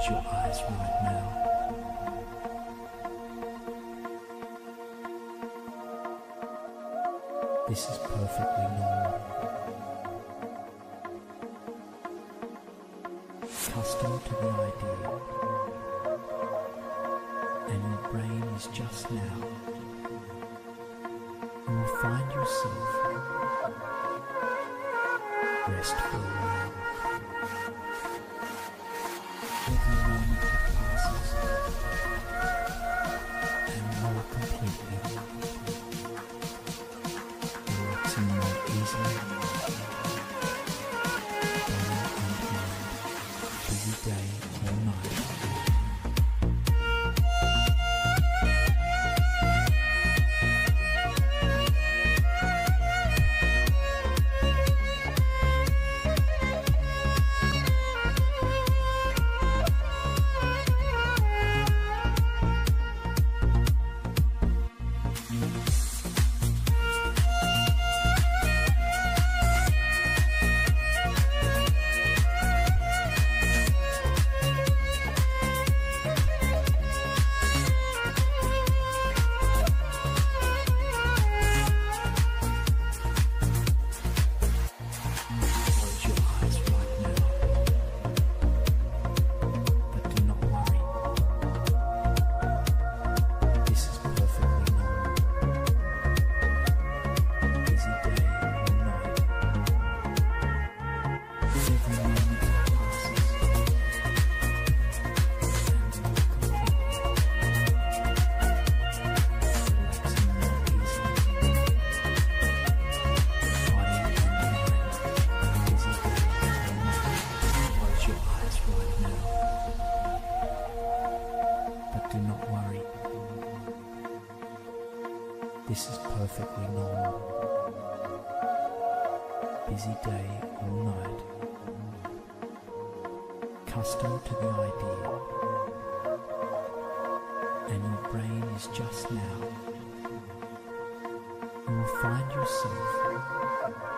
towards your eyes right now. This is perfectly normal. Accustomed to the idea, and your brain is just now. You will find yourself restful now. Every moment that passes, and more completely. This is perfectly normal. Busy day or night. Accustomed to the idea. And your brain is just now. You will find yourself